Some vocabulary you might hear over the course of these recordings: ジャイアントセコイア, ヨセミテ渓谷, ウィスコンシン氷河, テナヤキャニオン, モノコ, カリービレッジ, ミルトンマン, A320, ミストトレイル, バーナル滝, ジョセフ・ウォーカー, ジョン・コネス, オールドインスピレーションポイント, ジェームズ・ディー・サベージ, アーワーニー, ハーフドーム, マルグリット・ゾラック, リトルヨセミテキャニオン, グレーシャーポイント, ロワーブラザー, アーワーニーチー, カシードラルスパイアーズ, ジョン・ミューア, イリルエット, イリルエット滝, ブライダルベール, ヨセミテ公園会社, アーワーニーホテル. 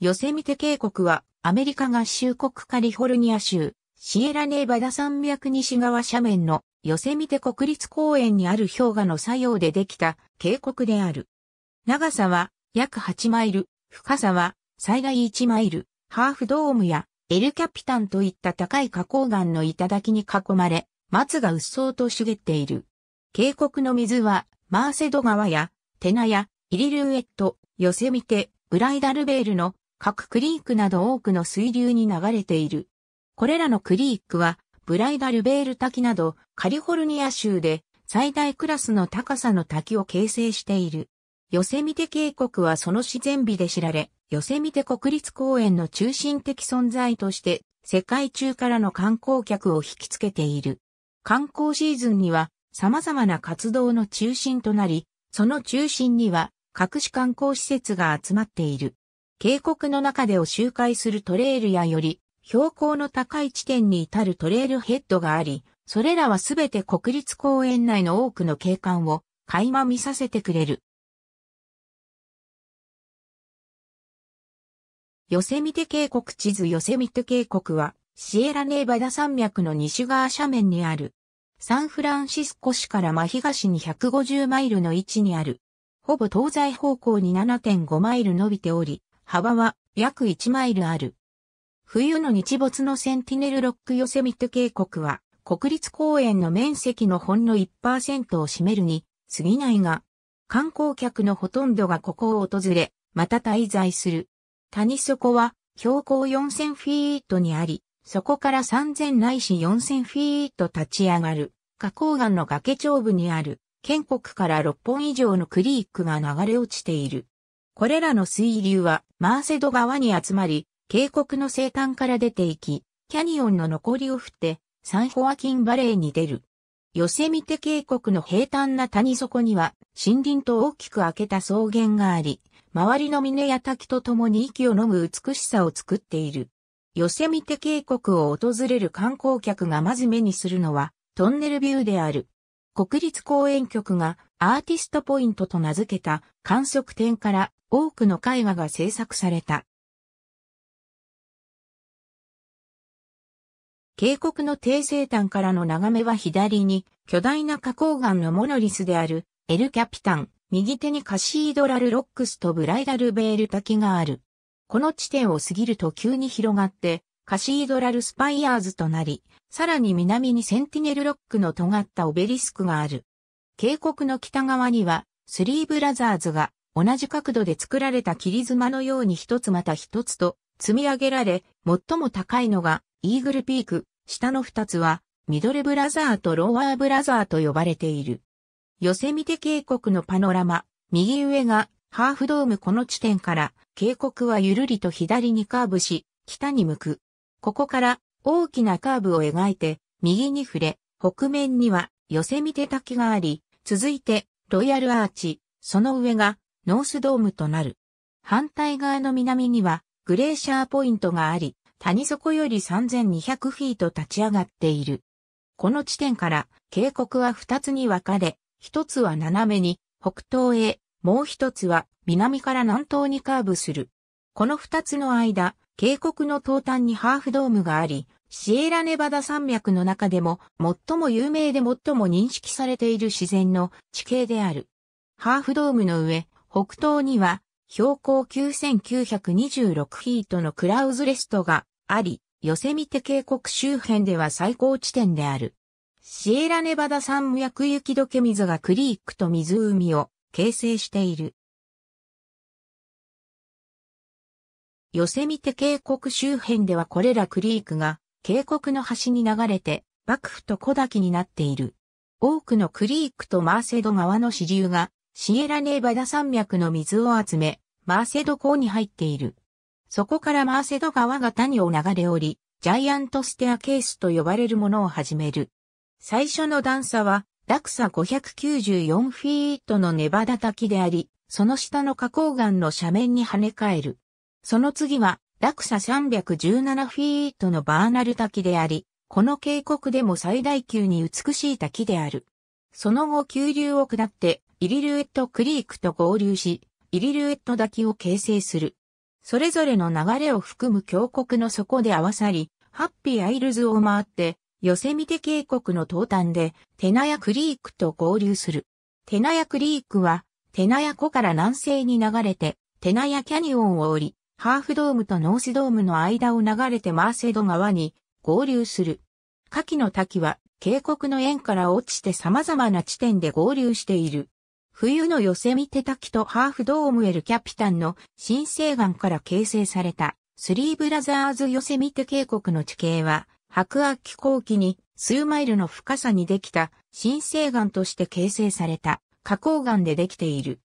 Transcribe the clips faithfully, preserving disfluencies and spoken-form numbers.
ヨセミテ渓谷はアメリカ合衆国カリフォルニア州シエラネーバダ山脈西側斜面のヨセミテ国立公園にある氷河の作用でできた渓谷である。長さは約はちマイル、深さは最大いちマイル、ハーフドームやエルキャピタンといった高い花崗岩の頂に囲まれ、松がうっそうと茂っている。渓谷の水はマーセド川やテナヤ、イリルエット、ヨセミテ、ブライダルベールの各クリークなど多くの水流に流れている。これらのクリークは、ブライダルベール滝などカリフォルニア州で最大クラスの高さの滝を形成している。ヨセミテ渓谷はその自然美で知られ、ヨセミテ国立公園の中心的存在として、世界中からの観光客を引きつけている。観光シーズンには、様々な活動の中心となり、その中心には、各種観光施設が集まっている。渓谷の中でを周回するトレイルやより、標高の高い地点に至るトレイルヘッドがあり、それらはすべて国立公園内の多くの景観を垣間見させてくれる。ヨセミテ渓谷地図。ヨセミテ渓谷は、シエラネーバダ山脈の西側斜面にある。サンフランシスコ市から真東にひゃくごじゅうマイルの位置にある。ほぼ東西方向に ななてんごマイル伸びており、幅は約いちマイルある。冬の日没のセンティネルロック。ヨセミテ渓谷は国立公園の面積のほんの いちパーセント を占めるに過ぎないが、観光客のほとんどがここを訪れ、また滞在する。谷底は標高よんせんフィートにあり、そこからさんぜんないしよんせんフィート立ち上がる、花崗岩の崖頂部にある、渓谷からろっぽん以上のクリークが流れ落ちている。これらの水流はマーセド川に集まり、渓谷の西端から出ていき、キャニオンの残りを降って、サンホアキンバレーに出る。ヨセミテ渓谷の平坦な谷底には、森林と大きく開けた草原があり、周りの峰や滝と共に息を呑む美しさを作っている。ヨセミテ渓谷を訪れる観光客がまず目にするのはトンネルビューである。国立公園局がアーティストポイントと名付けた観測点から多くの絵画が制作された。渓谷の低生端からの眺めは左に巨大な花崗岩のモノリスであるエルキャピタン、右手にカシードラルロックスとブライダルベール滝がある。この地点を過ぎると急に広がって、カシードラルスパイアーズとなり、さらに南にセンティネルロックの尖ったオベリスクがある。渓谷の北側には、スリーブラザーズが同じ角度で作られた切妻のように一つまた一つと積み上げられ、最も高いのがイーグルピーク、下の二つはミドルブラザーとロワーブラザーと呼ばれている。ヨセミテ渓谷のパノラマ、右上がハーフドーム。この地点から、渓谷はゆるりと左にカーブし、北に向く。ここから大きなカーブを描いて、右に触れ、北面にはヨセミテ滝があり、続いてロイヤルアーチ、その上がノースドームとなる。反対側の南にはグレーシャーポイントがあり、谷底よりさんぜんにひゃくフィート立ち上がっている。この地点から渓谷はふたつに分かれ、ひとつは斜めに北東へ、もう一つは南から南東にカーブする。この二つの間、渓谷の東端にハーフドームがあり、シエラネバダ山脈の中でも最も有名で最も認識されている自然の地形である。ハーフドームの上、北東には標高きゅうせんきゅうひゃくにじゅうろくフィートのクラウズレストがあり、ヨセミテ渓谷周辺では最高地点である。シエラネバダ山脈雪解け水がクリークと湖を形成している。ヨセミテ渓谷周辺ではこれらクリークが渓谷の端に流れて瀑布と小滝になっている。多くのクリークとマーセド川の支流がシエラネーバダ山脈の水を集めマーセド港に入っている。そこからマーセド川が谷を流れ降り、ジャイアントステアケースと呼ばれるものを始める。最初の段差は落差ごひゃくきゅうじゅうよんフィートのネバダ滝であり、その下の花崗岩の斜面に跳ね返る。その次は落差さんびゃくじゅうななフィートのバーナル滝であり、この渓谷でも最大級に美しい滝である。その後急流を下ってイリルエットクリークと合流し、イリルエット滝を形成する。それぞれの流れを含む峡谷の底で合わさり、ハッピーアイルズを回って、ヨセミテ渓谷の東端で、テナヤクリークと合流する。テナヤクリークは、テナヤ湖から南西に流れて、テナヤキャニオンを降り、ハーフドームとノースドームの間を流れてマーセド川に合流する。下記の滝は、渓谷の縁から落ちて様々な地点で合流している。冬のヨセミテ滝とハーフドームエルキャピタンの新西岸から形成されたスリーブラザーズヨセミテ渓谷の地形は白亜紀後期に数マイルの深さにできた新西岸として形成された花崗岩でできている。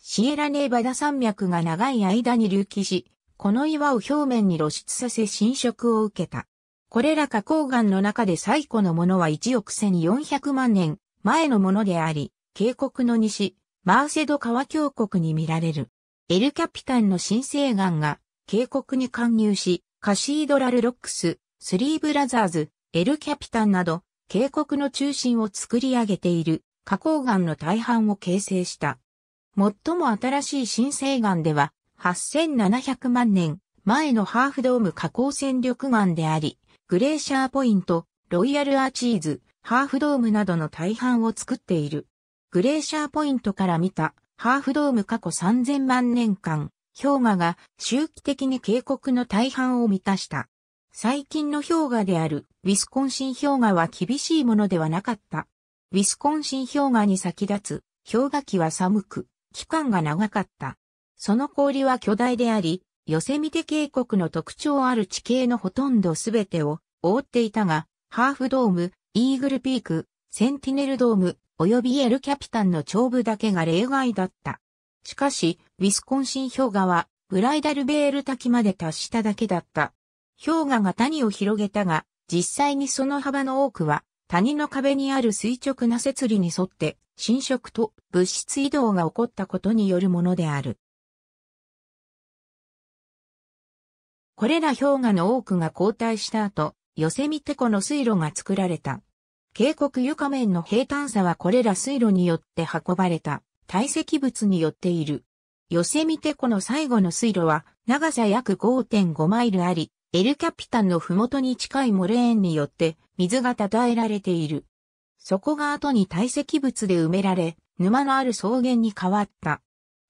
シエラネーバダ山脈が長い間に隆起し、この岩を表面に露出させ浸食を受けた。これら花崗岩の中で最古のものはいちおくせんよんひゃくまんねん前のものであり、渓谷の西、マーセド川峡谷に見られる。エルキャピタンの新西岸が渓谷に貫入し、カシードラルロックス、スリーブラザーズ、エルキャピタンなど、渓谷の中心を作り上げている花崗岩の大半を形成した。最も新しい新西岸では、はっせんななひゃくまんねん前のハーフドーム花崗戦力岩であり、グレーシャーポイント、ロイヤルアーチーズ、ハーフドームなどの大半を作っている。グレーシャーポイントから見たハーフドーム過去さんぜんまんねんかん、氷河が周期的に渓谷の大半を満たした。最近の氷河であるウィスコンシン氷河は厳しいものではなかった。ウィスコンシン氷河に先立つ氷河期は寒く、期間が長かった。その氷は巨大であり、ヨセミテ渓谷の特徴ある地形のほとんどすべてを覆っていたが、ハーフドーム、イーグルピーク、センティネルドーム、及びエルキャピタンの頂部だけが例外だった。しかし、ウィスコンシン氷河は、ブライダルベール滝まで達しただけだった。氷河が谷を広げたが、実際にその幅の多くは、谷の壁にある垂直な節理に沿って、浸食と物質移動が起こったことによるものである。これら氷河の多くが後退した後、ヨセミテ湖の水路が作られた。渓谷床面の平坦さはこれら水路によって運ばれた堆積物によっている。ヨセミテ湖の最後の水路は長さ約 ごてんごマイルあり、エルキャピタンの麓に近いモレーンによって水がたたえられている。そこが後に堆積物で埋められ、沼のある草原に変わった。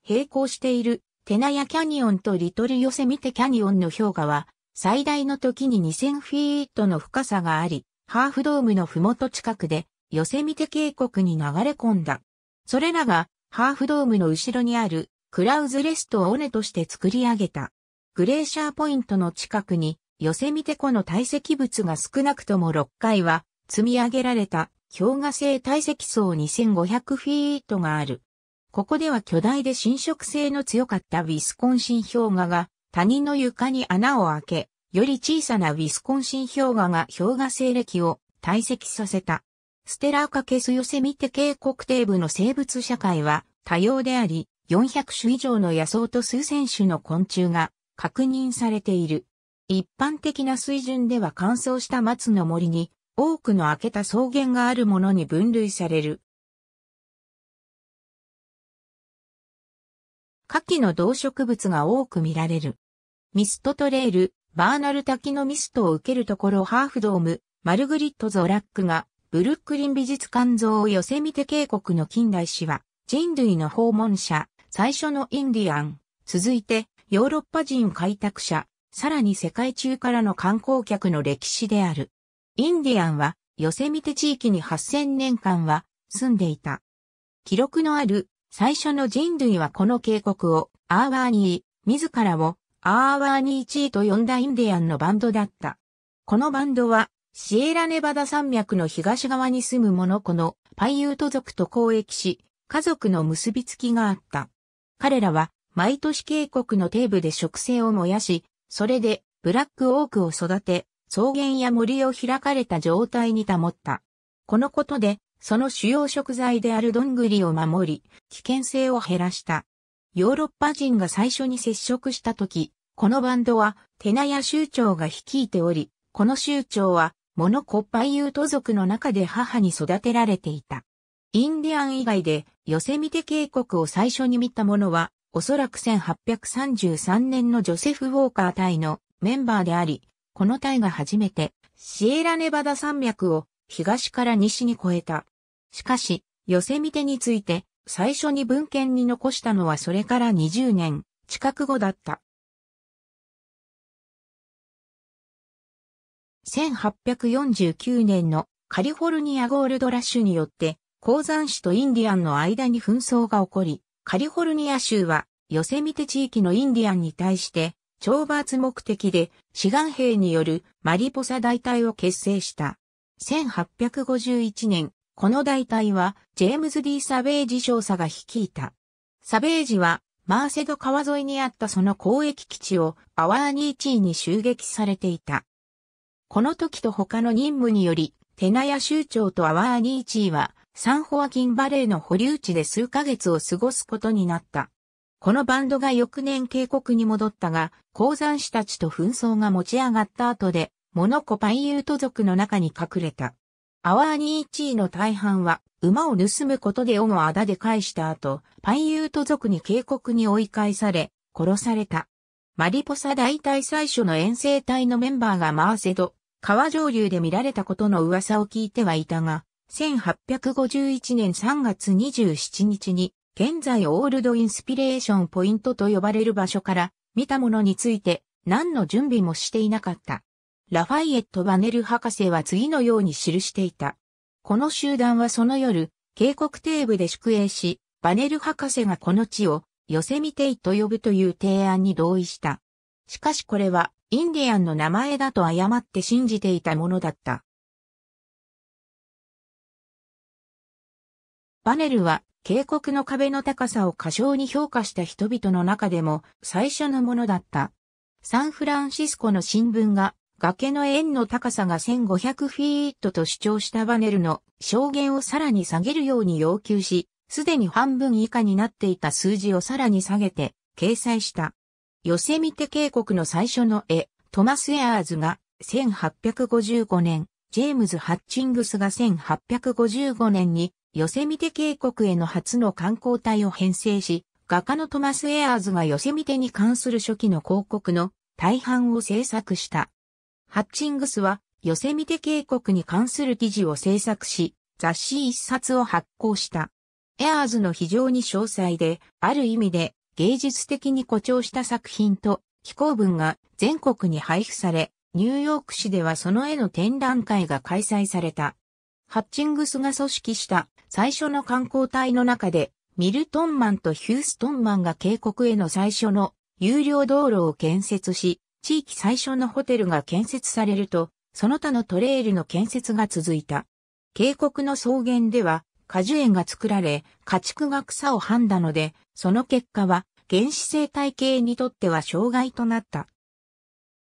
並行している。テナヤキャニオンとリトルヨセミテキャニオンの氷河は、最大の時ににせんフィートの深さがあり、ハーフドームの麓近くで、ヨセミテ渓谷に流れ込んだ。それらが、ハーフドームの後ろにある、クラウズレストを尾根として作り上げた。グレーシャーポイントの近くに、ヨセミテ湖の堆積物が少なくともろっかいは、積み上げられた、氷河性堆積層にせんごひゃくフィートがある。ここでは巨大で浸食性の強かったウィスコンシン氷河が谷の床に穴を開け、より小さなウィスコンシン氷河が氷河性礫を堆積させた。ステラーカケスヨセミテ渓谷底部の生物社会は多様であり、よんひゃくしゅ以上の野草と数千種の昆虫が確認されている。一般的な水準では乾燥した松の森に多くの開けた草原があるものに分類される。下記の動植物が多く見られる。ミストトレイル、バーナル滝のミストを受けるところハーフドーム、マルグリット・ゾラックが、ブルックリン美術館像ヨセミテ渓谷の近代史は、人類の訪問者、最初のインディアン、続いてヨーロッパ人開拓者、さらに世界中からの観光客の歴史である。インディアンは、ヨセミテ地域にはっせんねんかんは住んでいた。記録のある、最初の人類はこの渓谷をアーワーニー、自らをアーワーニーチーと呼んだインディアンのバンドだった。このバンドはシエラネバダ山脈の東側に住むモノコのパイユート族と交易し、家族の結びつきがあった。彼らは毎年渓谷の底部で植生を燃やし、それでブラックオークを育て、草原や森を開かれた状態に保った。このことで、その主要食材であるどんぐりを守り、危険性を減らした。ヨーロッパ人が最初に接触した時、このバンドはテナヤ酋長が率いており、この酋長はモノコ・パイユート族の中で母に育てられていた。インディアン以外でヨセミテ渓谷を最初に見た者は、おそらくせんはっぴゃくさんじゅうさんねんのジョセフ・ウォーカー隊のメンバーであり、この隊が初めてシエラネバダ山脈を東から西に越えた。しかし、ヨセミテについて最初に文献に残したのはそれからにじゅうねん近く後だった。せんはっぴゃくよんじゅうきゅうねんのカリフォルニアゴールドラッシュによって鉱山主とインディアンの間に紛争が起こり、カリフォルニア州はヨセミテ地域のインディアンに対して懲罰目的で志願兵によるマリポサ大隊を結成した。せんはっぴゃくごじゅういちねん、この大隊はジェームズ・ディー・サベージ少佐が率いた。サベージはマーセド川沿いにあったその交易基地をアワーニーチーに襲撃されていた。この時と他の任務により、テナヤ州長とアワーニーチーはサンホアキンバレーの保留地で数ヶ月を過ごすことになった。このバンドが翌年渓谷に戻ったが、鉱山主たちと紛争が持ち上がった後で、モノコパイユート族の中に隠れた。アワーニーチーの大半は、馬を盗むことで恩をあだで返した後、パイユート族に渓谷に追い返され、殺された。マリポサ大隊最初の遠征隊のメンバーがマーセド、川上流で見られたことの噂を聞いてはいたが、せんはっぴゃくごじゅういちねんさんがつにじゅうしちにちに、現在オールドインスピレーションポイントと呼ばれる場所から、見たものについて何の準備もしていなかった。ラファイエット・バネル博士は次のように記していた。この集団はその夜、渓谷底部で宿営し、バネル博士がこの地を、ヨセミテイと呼ぶという提案に同意した。しかしこれは、インディアンの名前だと誤って信じていたものだった。バネルは、渓谷の壁の高さを過小に評価した人々の中でも、最初のものだった。サンフランシスコの新聞が、崖の円の高さがせんごひゃくフィートと主張したバネルの証言をさらに下げるように要求し、すでに半分以下になっていた数字をさらに下げて掲載した。ヨセミテ渓谷の最初の絵、トマス・エアーズがせんはっぴゃくごじゅうごねん、ジェームズ・ハッチングスがせんはっぴゃくごじゅうごねんにヨセミテ渓谷への初の観光隊を編成し、画家のトマス・エアーズがヨセミテに関する初期の広告の大半を制作した。ハッチングスはヨセミテ渓谷に関する記事を制作し、雑誌一冊を発行した。エアーズの非常に詳細で、ある意味で芸術的に誇張した作品と紀行文が全国に配布され、ニューヨーク市ではその絵の展覧会が開催された。ハッチングスが組織した最初の観光隊の中で、ミルトンマンとヒューストンマンが渓谷への最初の有料道路を建設し、地域最初のホテルが建設されると、その他のトレイルの建設が続いた。渓谷の草原では、果樹園が作られ、家畜が草をはんだので、その結果は原始生態系にとっては障害となった。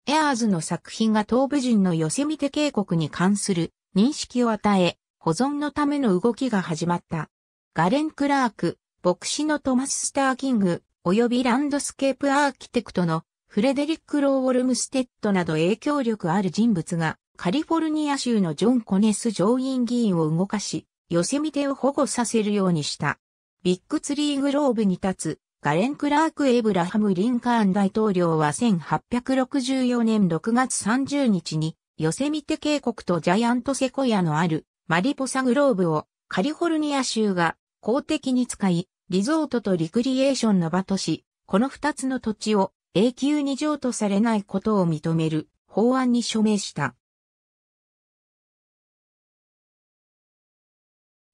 エアーズの作品が東部人のヨセミテ渓谷に関する認識を与え、保存のための動きが始まった。ガレン・クラーク、牧師のトマス・スター・キング、及びランドスケープアーキテクトのフレデリック・ロー・ウォルムステッドなど影響力ある人物が、カリフォルニア州のジョン・コネス上院議員を動かし、ヨセミテを保護させるようにした。ビッグツリーグローブに立つガレン・クラーク・エブラハム・リンカーン大統領はせんはっぴゃくろくじゅうよねんろくがつさんじゅうにちにヨセミテ渓谷とジャイアントセコイアのあるマリポサグローブをカリフォルニア州が公的に使い、リゾートとリクリエーションの場とし、この二つの土地を永久に譲渡されないことを認める法案に署名した。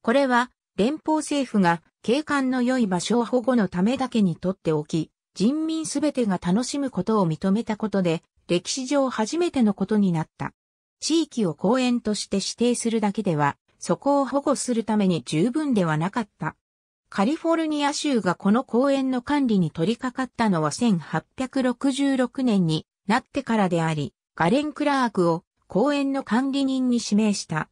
これは、連邦政府が景観の良い場所を保護のためだけにとっておき、人民すべてが楽しむことを認めたことで、歴史上初めてのことになった。地域を公園として指定するだけでは、そこを保護するために十分ではなかった。カリフォルニア州がこの公園の管理に取り掛かったのはせんはっぴゃくろくじゅうろくねんになってからであり、ガレン・クラークを公園の管理人に指名した。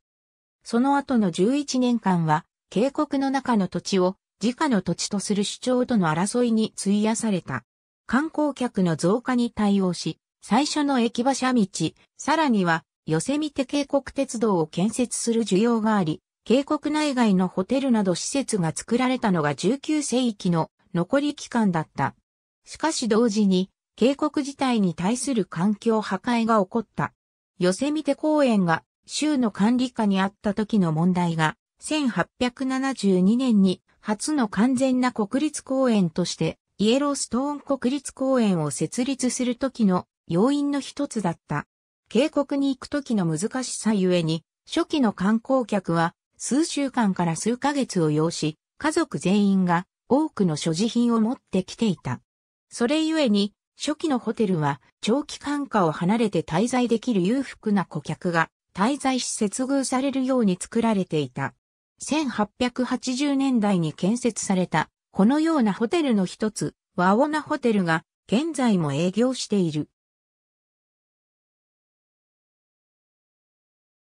その後のじゅういちねんかんは、渓谷の中の土地を自家の土地とする主張との争いに費やされた。観光客の増加に対応し、最初の駅馬車道、さらには、ヨセミテ渓谷鉄道を建設する需要があり、渓谷内外のホテルなど施設が作られたのがじゅうきゅうせいきの残り期間だった。しかし同時に、渓谷自体に対する環境破壊が起こった。ヨセミテ公園が州の管理下にあった時の問題が、せんはっぴゃくななじゅうにねんに初の完全な国立公園として、イエローストーン国立公園を設立する時の要因の一つだった。渓谷に行く時の難しさゆえに、初期の観光客は数週間から数ヶ月を要し、家族全員が多くの所持品を持ってきていた。それゆえに、初期のホテルは長期間下を離れて滞在できる裕福な顧客が滞在し接遇されるように作られていた。せんはっぴゃくはちじゅうねんだいに建設されたこのようなホテルの一つ、ワオナホテルが現在も営業している。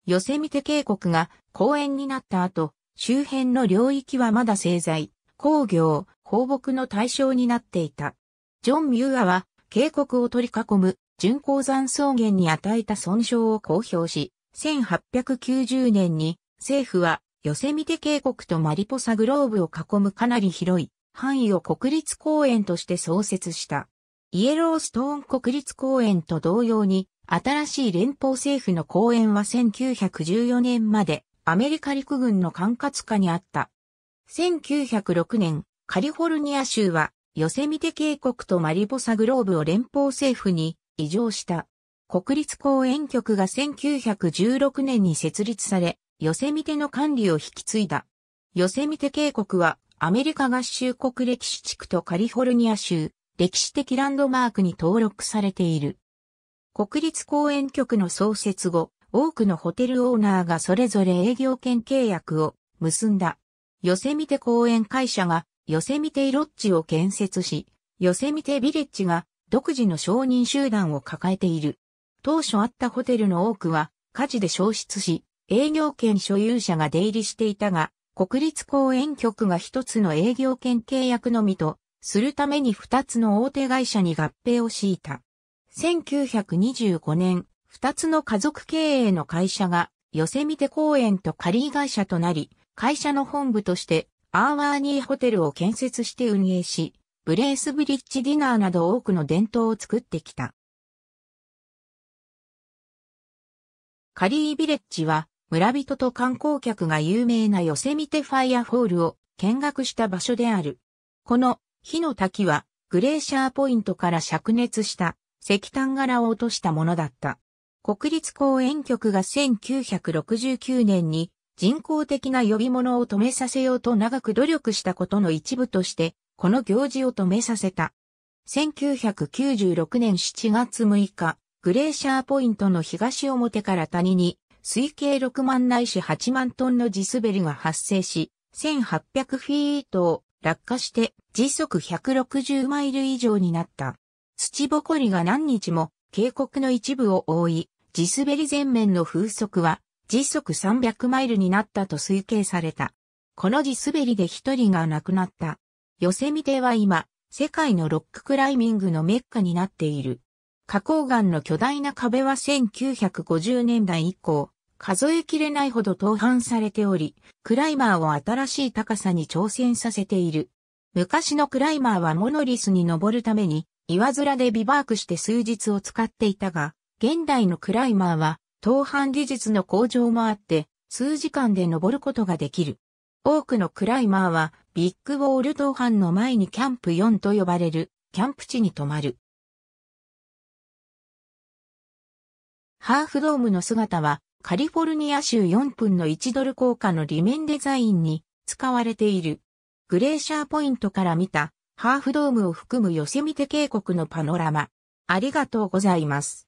ヨセミテ渓谷が公園になった後、周辺の領域はまだ製材、工業、放牧の対象になっていた。ジョン・ミューアは、渓谷を取り囲む準鉱山草原に与えた損傷を公表し、せんはっぴゃくきゅうじゅうねんに政府はヨセミテ渓谷とマリポサグローブを囲むかなり広い範囲を国立公園として創設した。イエローストーン国立公園と同様に、新しい連邦政府の公園はせんきゅうひゃくじゅうよねんまでアメリカ陸軍の管轄下にあった。せんきゅうひゃくろくねん、カリフォルニア州は、ヨセミテ渓谷とマリポサグローブを連邦政府に移譲した。国立公園局がせんきゅうひゃくじゅうろくねんに設立され、ヨセミテの管理を引き継いだ。ヨセミテ渓谷はアメリカ合衆国歴史地区とカリフォルニア州歴史的ランドマークに登録されている。国立公園局の創設後、多くのホテルオーナーがそれぞれ営業権契約を結んだ。ヨセミテ公園会社がヨセミテイロッジを建設し、ヨセミテビレッジが独自の商人集団を抱えている。当初あったホテルの多くは火事で焼失し、営業権所有者が出入りしていたが、国立公園局が一つの営業権契約のみとするために二つの大手会社に合併を強いた。せんきゅうひゃくにじゅうごねん、二つの家族経営の会社がヨセミテ公園とカリー会社となり、会社の本部として、アーワーニーホテルを建設して運営し、ブレースブリッジディナーなど多くの伝統を作ってきた。カリービレッジは村人と観光客が有名なヨセミテファイアフォールを見学した場所である。この火の滝はグレーシャーポイントから灼熱した石炭柄を落としたものだった。国立公園局がせんきゅうひゃくろくじゅうきゅうねんに人工的な呼び物を止めさせようと長く努力したことの一部として、この行事を止めさせた。せんきゅうひゃくきゅうじゅうろくねんしちがつむいか、グレーシャーポイントの東表から谷に、推計ろくまんないしはちまんトンの地滑りが発生し、せんはっぴゃくフィートを落下して時速ひゃくろくじゅうマイル以上になった。土ぼこりが何日も渓谷の一部を覆い、地滑り全面の風速は、時速さんびゃくマイルになったと推計された。この地滑りで一人が亡くなった。ヨセミテは今、世界のロッククライミングのメッカになっている。花崗岩の巨大な壁はせんきゅうひゃくごじゅうねんだい以降、数えきれないほど盗犯されており、クライマーを新しい高さに挑戦させている。昔のクライマーはモノリスに登るために、岩面でビバークして数日を使っていたが、現代のクライマーは、盗犯技術の向上もあって、数時間で登ることができる。多くのクライマーは、ビッグウォール盗犯の前にキャンプよんと呼ばれる、キャンプ地に泊まる。ハーフドームの姿は、カリフォルニア州よんぶんのいちドル硬貨の裏面デザインに使われている。グレーシャーポイントから見た、ハーフドームを含むヨセミテ渓谷のパノラマ。ありがとうございます。